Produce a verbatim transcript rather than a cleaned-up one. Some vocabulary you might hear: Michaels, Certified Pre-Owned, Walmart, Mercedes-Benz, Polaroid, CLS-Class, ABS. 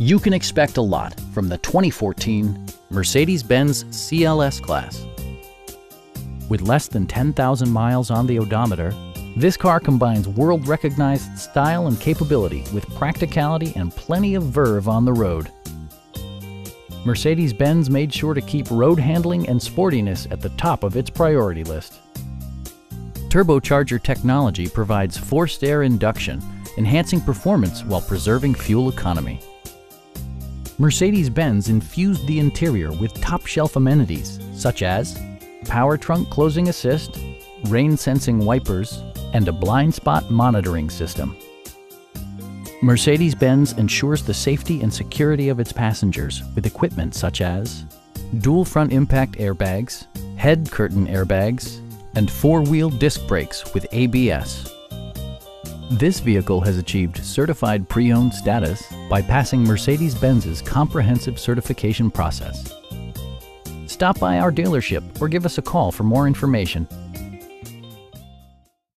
You can expect a lot from the twenty fourteen Mercedes-Benz C L S Class. With less than ten thousand miles on the odometer, this car combines world-recognized style and capability with practicality and plenty of verve on the road. Mercedes-Benz made sure to keep road handling and sportiness at the top of its priority list. Turbocharger technology provides forced air induction, enhancing performance while preserving fuel economy. Mercedes-Benz infused the interior with top-shelf amenities such as power trunk closing assist, rain-sensing wipers, and a blind spot monitoring system. Mercedes-Benz ensures the safety and security of its passengers with equipment such as dual front impact airbags, head curtain airbags, and four-wheel disc brakes with A B S. This vehicle has achieved certified pre-owned status by passing Mercedes-Benz's comprehensive certification process. Stop by our dealership or give us a call for more information.